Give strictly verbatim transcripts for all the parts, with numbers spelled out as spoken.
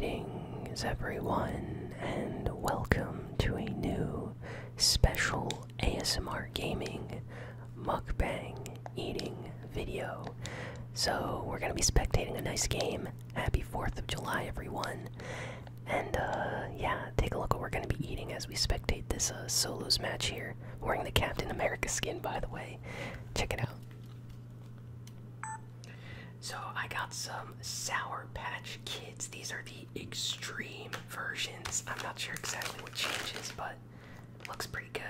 Greetings everyone, and welcome to a new special A S M R gaming mukbang eating video. So we're gonna be spectating a nice game. Happy fourth of July everyone, and uh, yeah, take a look what we're gonna be eating as we spectate this uh, solos match here. I'm wearing the Captain America skin, by the way, check it out. So I got some Sour Patch Kids. These are the extreme versions. I'm not sure exactly what changes, but looks pretty good.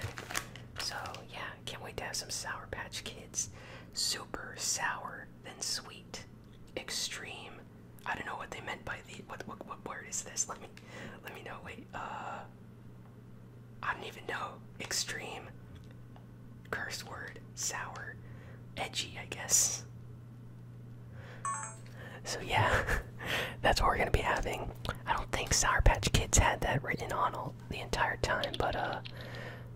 So yeah, can't wait to have some Sour Patch Kids. Super sour, then sweet, extreme. I don't know what they meant by the what what, what word is this? Let me let me know. Wait, uh, I don't even know. Extreme, curse word, sour, edgy, I guess. So yeah, that's what we're gonna be having. I don't think Sour Patch Kids had that written on all the entire time, but uh,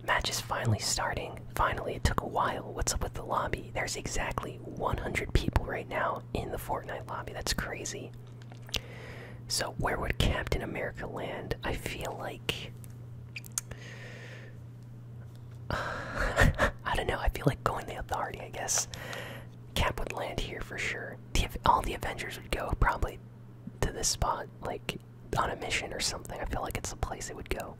match is finally starting. Finally, it took a while. What's up with the lobby? There's exactly one hundred people right now in the Fortnite lobby. That's crazy. So where would Captain America land? I feel like I don't know. I feel like going the Authority, I guess. Cap would land here for sure. The, all the Avengers would go probably to this spot, like on a mission or something. I feel like it's the place it would go.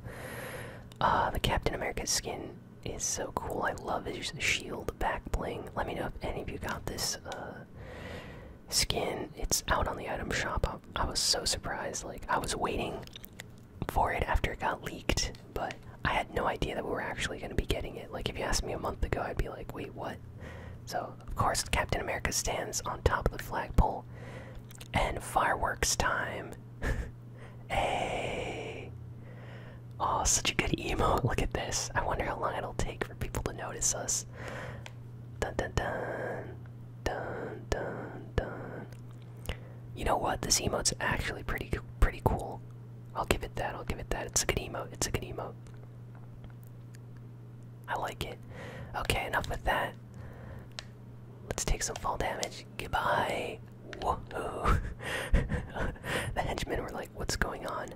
Uh, the Captain America skin is so cool. I love his shield back bling. Let me know if any of you got this uh, skin. It's out on the item shop. I, I was so surprised. Like, I was waiting for it after it got leaked, but I had no idea that we were actually going to be getting it. Like, if you asked me a month ago, I'd be like, wait, what? So, of course, Captain America stands on top of the flagpole, and fireworks time. Hey! Oh, such a good emote. Look at this. I wonder how long it'll take for people to notice us. Dun dun dun. Dun dun dun. You know what? This emote's actually pretty, pretty cool. I'll give it that. I'll give it that. It's a good emote. It's a good emote. I like it. Okay, enough with that. Let's take some fall damage. Goodbye. Whoa. The henchmen were like, what's going on?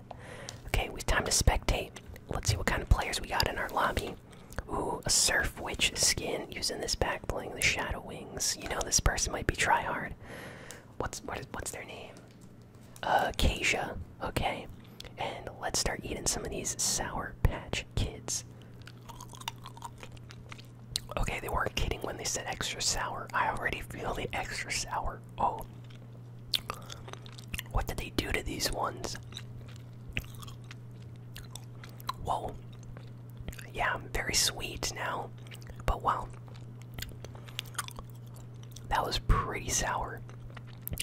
Okay, it's time to spectate. Let's see what kind of players we got in our lobby. Ooh, a Surf Witch skin using this back bling, the Shadow Wings. You know this person might be tryhard. What's, what is, what's their name? Uh, Keisha. Okay. And let's start eating some of these Sour Patch Kids. Okay, they weren't kidding when they said extra sour. I already feel the extra sour. Oh. What did they do to these ones? Whoa. Yeah, very sweet now. But wow. That was pretty sour.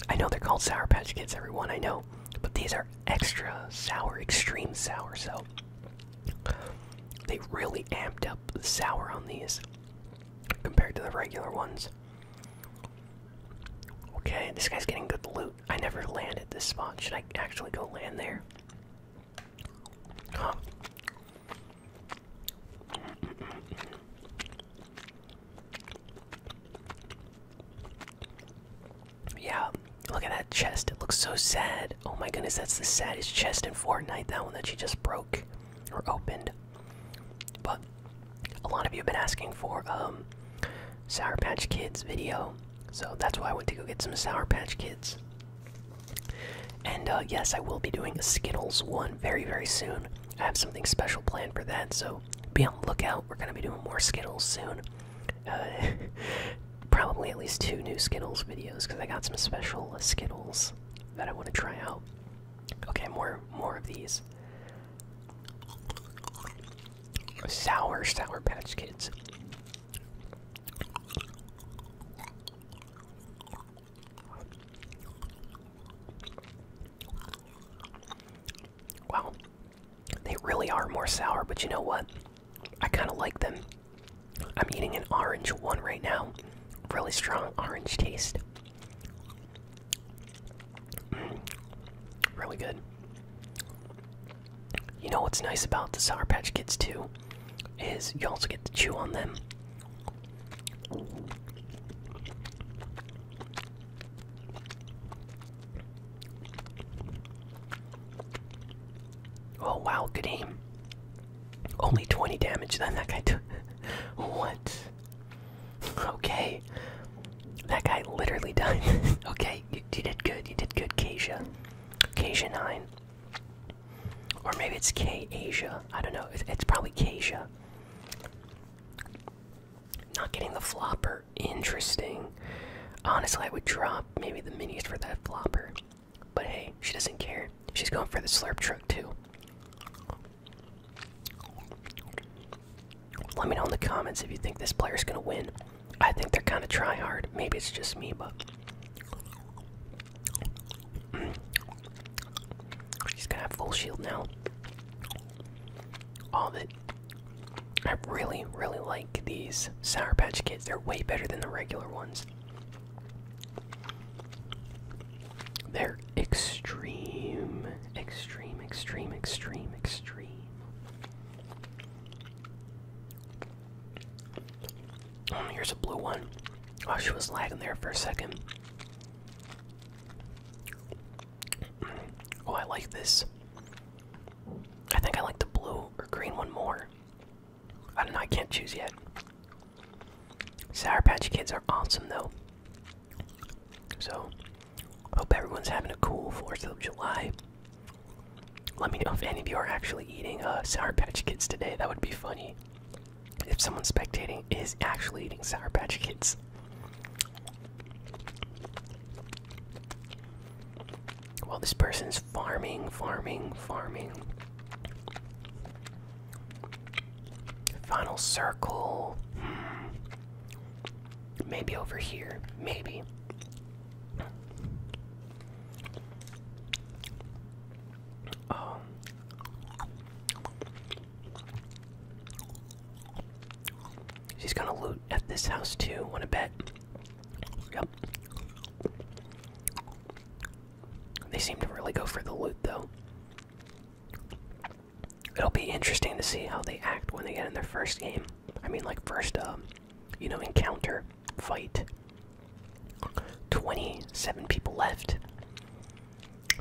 I know they're called Sour Patch Kids, everyone, I know. But these are extra sour, extreme sour, so they really amped up the sour on these compared to the regular ones. Okay, this guy's getting good loot. I never land at this spot. Should I actually go land there? Huh. Yeah, look at that chest. It looks so sad. Oh my goodness, that's the saddest chest in Fortnite, that one that she just broke or opened. But a lot of you have been asking for um, Sour Patch Kids video, so that's why I went to go get some Sour Patch Kids. And uh, yes, I will be doing a Skittles one very, very soon. I have something special planned for that, so be on the lookout. We're going to be doing more Skittles soon. Uh, probably at least two new Skittles videos, because I got some special uh, Skittles that I want to try out. Okay, more, more of these. Sour, Sour Patch Kids. Wow, they really are more sour, but you know what? I kind of like them. I'm eating an orange one right now. Really strong orange taste. Mm, really good. You know what's nice about the Sour Patch Kids too? Is you also get to chew on them. Oh wow, good aim. Only twenty damage then that guy took. What? Okay. That guy literally died. Okay, you, you did good. You did good, Kasia. Kasia nine. Or maybe it's K-Asia. I don't know. It's, it's probably Kasia. Not getting the flopper. Interesting. Honestly, I would drop maybe the minis for that flopper. But hey, she doesn't care. She's going for the slurp truck too. Let me know in the comments if you think this player's gonna win. I think they're kind of try hard. Maybe it's just me, but mm. She's gonna have full shield now. All of it. I really, really like these Sour Patch Kids. They're way better than the regular ones. They're extreme, extreme, extreme, extreme, extreme. Oh, here's a blue one. Oh, she was lagging there for a second. Oh, I like this. I think I like the blue or green one more. I don't know, I can't choose yet. Sour Patch Kids are awesome though. So, hope everyone's having a cool fourth of July. Let me know if any of you are actually eating uh, Sour Patch Kids today. That would be funny. If someone spectating is actually eating Sour Patch Kids. Well, this person's farming, farming, farming. Final circle. Hmm. Maybe over here. Maybe. Um, she's gonna loot at this house too, wanna bet? Yep. They seem to really go for the loot though. It'll be interesting to see how they act when they get in their first game. I mean like first, um, you know, encounter, fight. twenty-seven people left.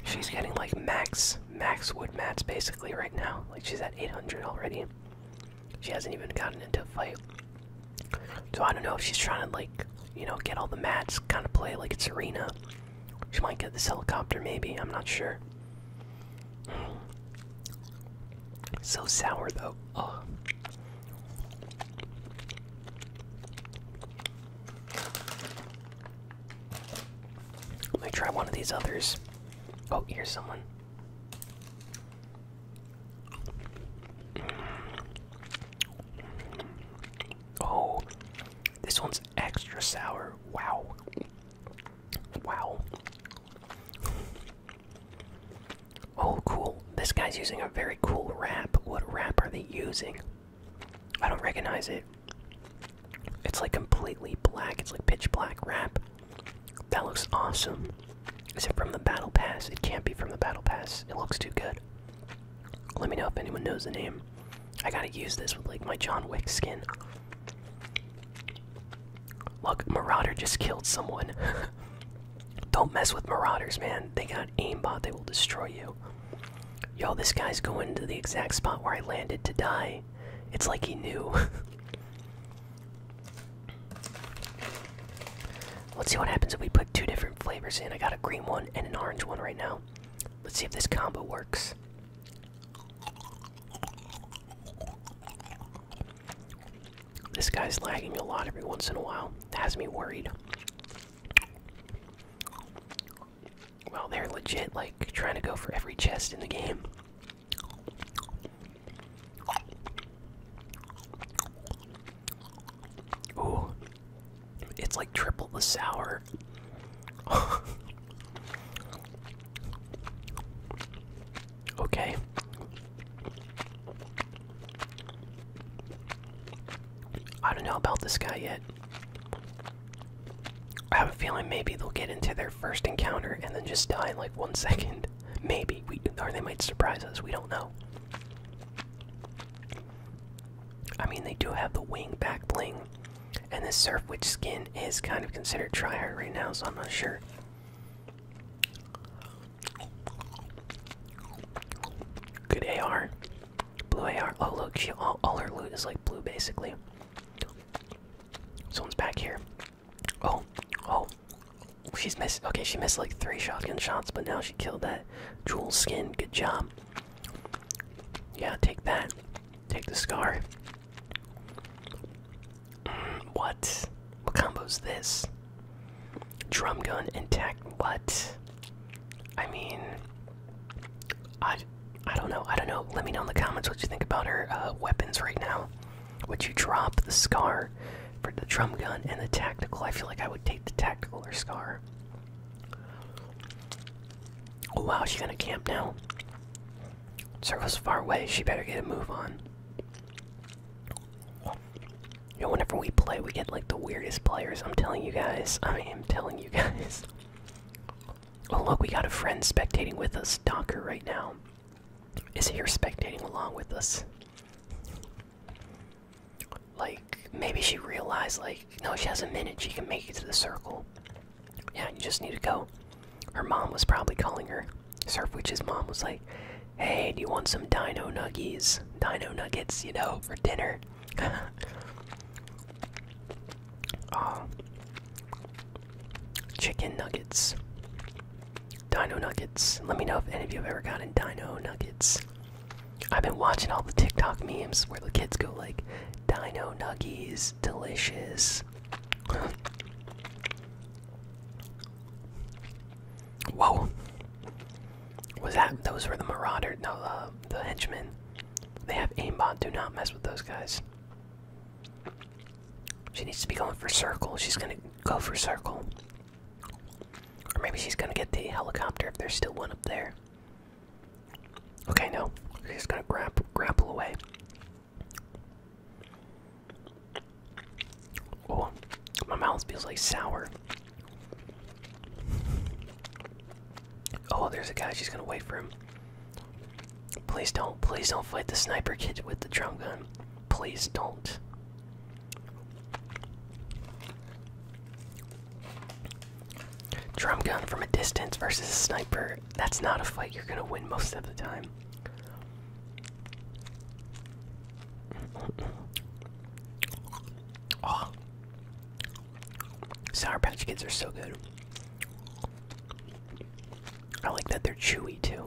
She's getting like max, max wood mats basically right now. Like she's at eight hundred already. She hasn't even gotten into a fight. So I don't know if she's trying to like, you know, get all the mats, kind of play like it's arena. She might get this helicopter maybe, I'm not sure. Mm. So sour though. Oh. Let me try one of these others. Oh, here's someone. Oh, this one's extra sour. Wow. Wow. Oh, cool. This guy's using a very cool wrap. What wrap are they using? I don't recognize it. It's like completely black. It's like pitch black wrap. That looks awesome. Is it from the Battle Pass? It can't be from the Battle Pass. It looks too good. Let me know if anyone knows the name. I gotta use this with, like, my John Wick skin. Look, Marauder just killed someone. Don't mess with Marauders, man. They got aimbot. They will destroy you. Yo, this guy's going to the exact spot where I landed to die. It's like he knew. Let's see what happens if we put two different flavors in. I got a green one and an orange one right now. Let's see if this combo works. This guy's lagging a lot every once in a while. It has me worried. Well, they're legit, like, trying to go for every chest in the game. Ooh. It's like triple the sour. Okay. I don't know about this guy yet. I have a feeling maybe they'll get into their first encounter and then just die in like one second. Maybe. We, or they might surprise us. We don't know. I mean, they do have the wing back bling. And this Surf Witch skin is kind of considered tryhard right now, so I'm not sure. good A R. Blue A R. Oh, look, she, all, all her loot is like blue, basically. Someone's back here. Oh, oh. She's missed. Okay, she missed like three shotgun shots, but now she killed that jewel skin. Good job. Yeah, take that. Take the scar. Mm, what? What combo's this? Drum gun and tech. What? I mean, I, I don't know. I don't know. Let me know in the comments what you think about her uh, weapons right now. Would you drop the scar for the drum gun and the tactical? I feel like I would take the tactical or scar. Oh wow, she's gonna camp now. Circle's far away, she better get a move on. You know, whenever we play, we get like the weirdest players, I'm telling you guys. I am telling you guys. Oh look, we got a friend spectating with us, Docker right now. Is here spectating along with us. Like, maybe she realized, like, no, she has a minute, she can make it to the circle. Yeah, you just need to go. Her mom was probably calling her. Surfwitch's mom was like, hey, do you want some dino nuggies? Dino nuggets, you know, for dinner. Oh. Chicken nuggets. Dino nuggets. Let me know if any of you have ever gotten dino nuggets. I've been watching all the TikTok memes where the kids go like, dino nuggies, delicious. Whoa. Was that, those were the marauder, no, uh, the henchmen. They have aimbot, do not mess with those guys. She needs to be going for circle, she's gonna go for circle. Or maybe she's gonna get the helicopter if there's still one up there. Okay, no, she's gonna grab, grapple away. Oh, my mouth feels like sour. Oh, there's a guy, she's gonna wait for him. Please don't, please don't fight the sniper kid with the drum gun. Please don't. Drum gun from a distance versus a sniper, that's not a fight you're gonna win most of the time. Oh. Sour Patch Kids are so good. I like that they're chewy too.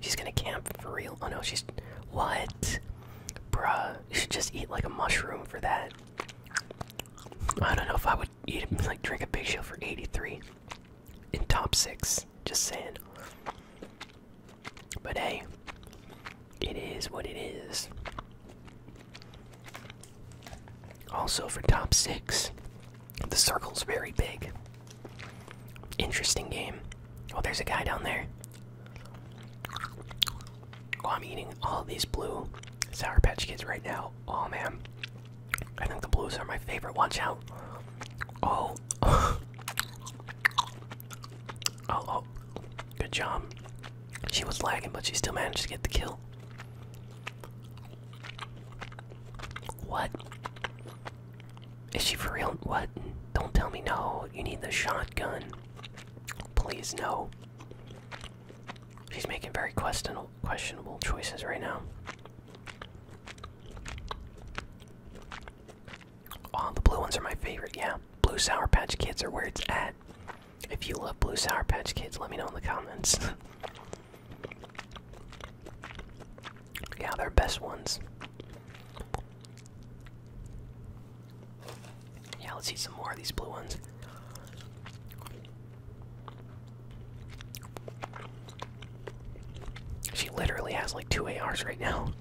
She's gonna camp for real. Oh no, she's, what? Bruh, you should just eat like a mushroom for that. I don't know if I would eat, like drink a big shell for eighty-three in top six, just saying. But hey, it is what it is. Also for top six, the circle's very big. Interesting game. Oh, there's a guy down there. Oh, I'm eating all these blue Sour Patch Kids right now. Oh, man. I think the blues are my favorite. Watch out. Oh. Oh, oh. Good job. She was lagging, but she still managed to get the kill. What? Is she for real? What? Don't tell me no. You need the shotgun. Please, no. She's making very questionable, questionable choices right now. Oh, the blue ones are my favorite, yeah. Blue Sour Patch Kids are where it's at. If you love blue Sour Patch Kids, let me know in the comments. Yeah, they're best ones. Yeah, let's eat some more of these blue ones. Literally has like two A Rs right now.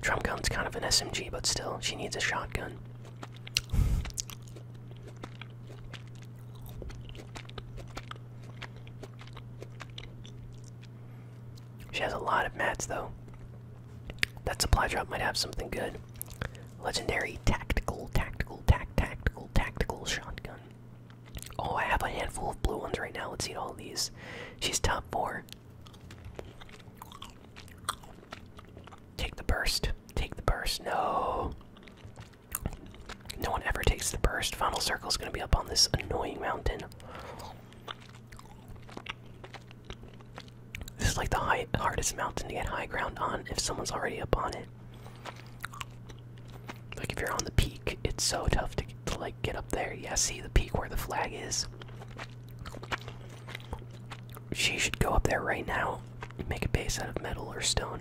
Drum gun's kind of an S M G, but still, she needs a shotgun. She has a lot of mats though. That supply drop might have something good. Legendary tactical, tactical, tac, tactical, tactical shotgun. Oh, I have a handful of blue ones right now. Let's eat all these. She's top four. Take the burst. Take the burst. No. No one ever takes the burst. Final circle's gonna be up on this annoying mountain. like the high, hardest mountain to get high ground on if someone's already up on it. Like if you're on the peak, it's so tough to, to like get up there. Yeah, see the peak where the flag is? She should go up there right now and make a base out of metal or stone.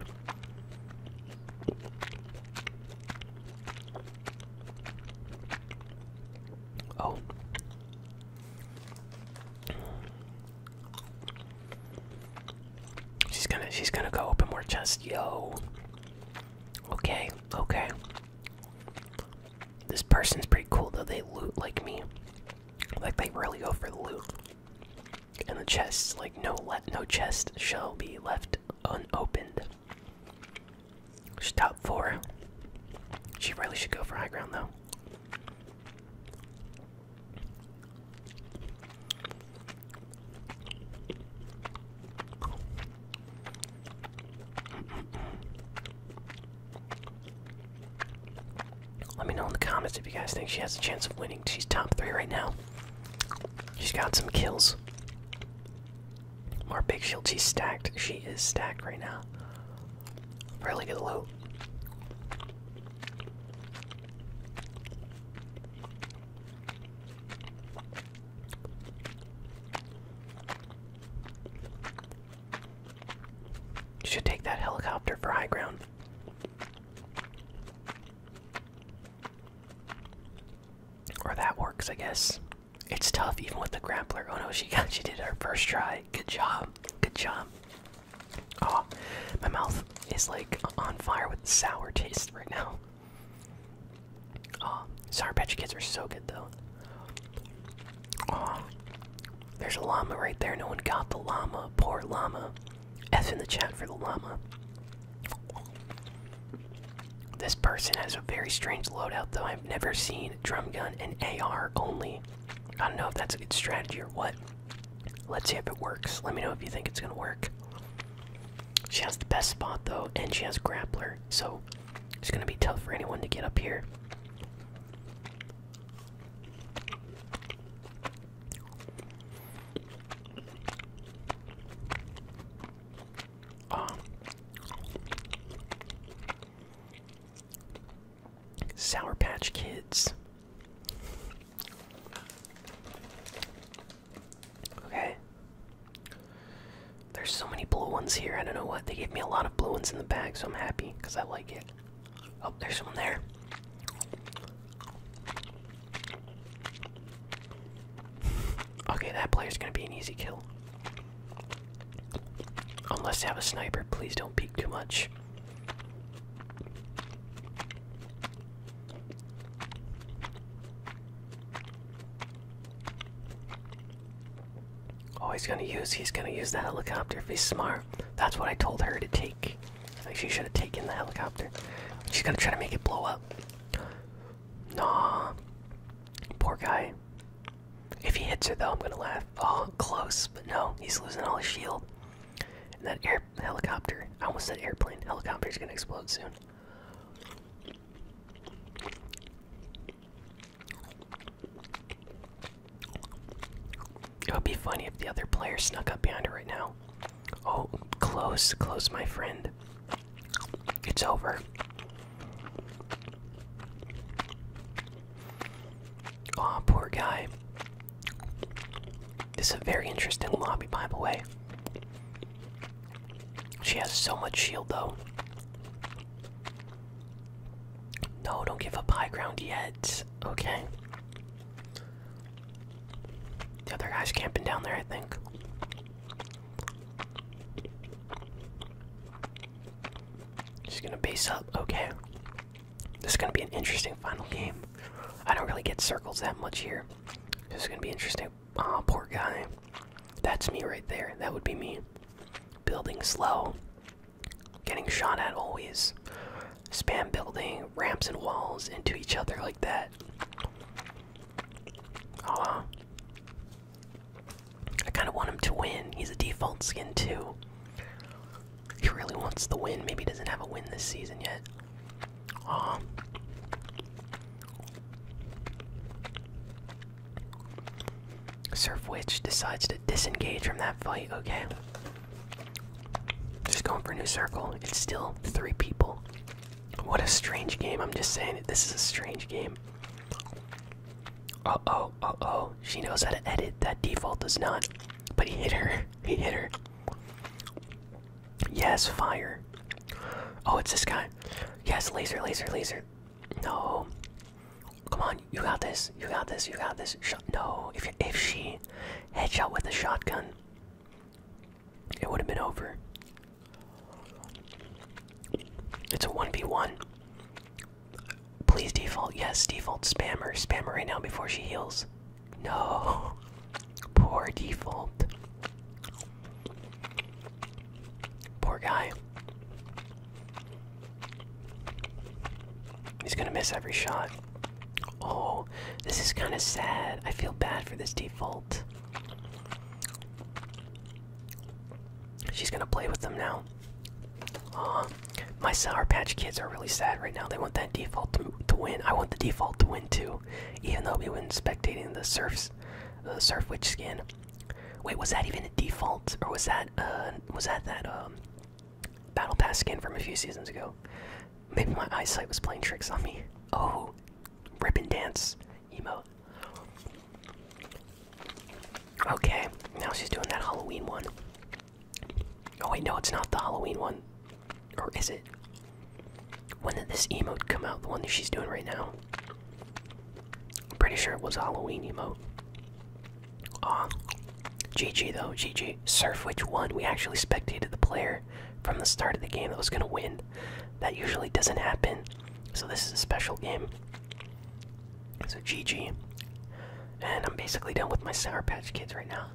Oh. She's gonna she's gonna go open more chests. Yo. Okay, okay. This person's pretty cool though, they loot like me. Like they really go for the loot. And the chests, like no le no chest shall be left unopened. She's top four. She really should go for high ground though. Let me know in the comments if you guys think she has a chance of winning. She's top three right now. She's got some kills. More big shields. She's stacked. She is stacked right now. Really good loot. Should take that helicopter for high ground. Or that works, I guess. It's tough even with the grappler. Oh no, she got she did her first try. Good job. Good job. Oh, my mouth is like on fire with the sour taste right now. Oh, Sour Patch Kids are so good though. Oh, there's a llama right there. No one got the llama. Poor llama. F in the chat for the llama. This person has a very strange loadout though. I've never seen drum gun and A R only. I don't know if that's a good strategy or what. Let's see if it works. Let me know if you think it's gonna work. She has the best spot though, and she has grappler, so it's gonna be tough for anyone to get up here. Oh. Sour Patch Kids. So many blue ones here. I don't know what. They gave me a lot of blue ones in the bag, so I'm happy because I like it. Oh, there's one there. Okay, that player's gonna be an easy kill. Unless they have a sniper, please don't peek too much. He's gonna use he's gonna use the helicopter if he's smart. That's what I told her to take. Like she should have taken the helicopter. She's gonna try to make it blow up. Nah. Poor guy. If he hits her though, I'm gonna laugh. Oh, close, but no, he's losing all his shield. And that air helicopter. I almost said airplane. Helicopter's gonna explode soon. It would be funny if the other player snuck up behind her right now. Oh, close, close, my friend. It's over. Aw, oh, poor guy. This is a very interesting lobby, by the way. She has so much shield, though. No, don't give up high ground yet. Okay. The other guy's camping down there, I think. She's gonna base up, okay. This is gonna be an interesting final game. I don't really get circles that much here. This is gonna be interesting. Aw, oh, poor guy. That's me right there, that would be me. Building slow. Getting shot at always. Spam building, ramps and walls into each other like that. Aw. Oh. Kind of want him to win. He's a default skin too. He really wants the win. Maybe he doesn't have a win this season yet. Aw. Surf Witch decides to disengage from that fight. Okay. going for a new circle. It's still three people. What a strange game. I'm just saying it. This is a strange game. Uh-oh, uh-oh. She knows how to edit. That default does not. But he hit her. He hit her. Yes, fire. Oh, it's this guy. Yes, laser, laser, laser. No. Come on. You got this. You got this. You got this. Shot. No. If, if she headshot with a shotgun, it would have been over. It's a one v one. Please default. Yes, default. Spam her. Spam her right now before she heals. No. Poor default. Poor guy. He's gonna miss every shot. Oh, this is kind of sad. I feel bad for this default. She's gonna play with them now. Uh, my Sour Patch Kids are really sad right now. They want that default to, to win. I want the default to win too, even though we went spectating the Surf's, the Surf Witch skin. Wait, was that even a default, or was that uh, was that that um, Battle Pass skin from a few seasons ago? Maybe my eyesight was playing tricks on me. Oh, rip and dance emote. Okay, now she's doing that Halloween one. Oh wait, no, it's not the Halloween one. Or is it? When did this emote come out? The one that she's doing right now? I'm pretty sure it was a Halloween emote. Aw. Uh, G G though, G G. Surf Witch won. We actually spectated the player from the start of the game that was gonna win. That usually doesn't happen, so this is a special game. So G G. And I'm basically done with my Sour Patch Kids right now.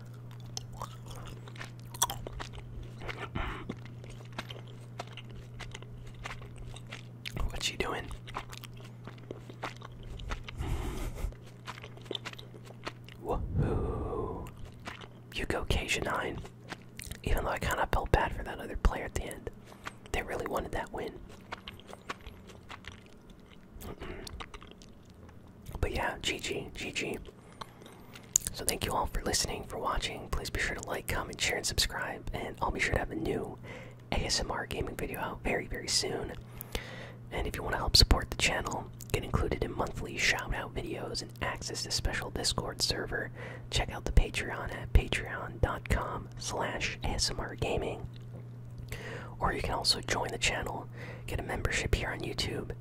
What's she doing? Woohoo. You go K nine. Even though I kind of felt bad for that other player at the end. They really wanted that win. But yeah, G G, G G. So thank you all for listening, for watching. Please be sure to like, comment, share, and subscribe. And I'll be sure to have a new A S M R gaming video out very, very soon. And if you want to help support the channel, get included in monthly shout-out videos and access to special Discord server, check out the Patreon at patreon.com slash ASMRgaming. Or you can also join the channel, get a membership here on YouTube.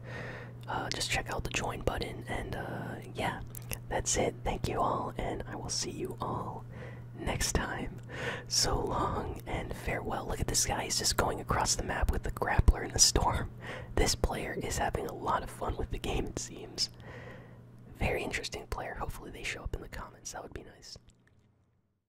Uh, just check out the join button, and uh, yeah, that's it. Thank you all, and I will see you all next time. So long and farewell. Look at this guy, he's just going across the map with the grappler in the storm. This player is having a lot of fun with the game, it seems. Very interesting player. Hopefully they show up in the comments, that would be nice.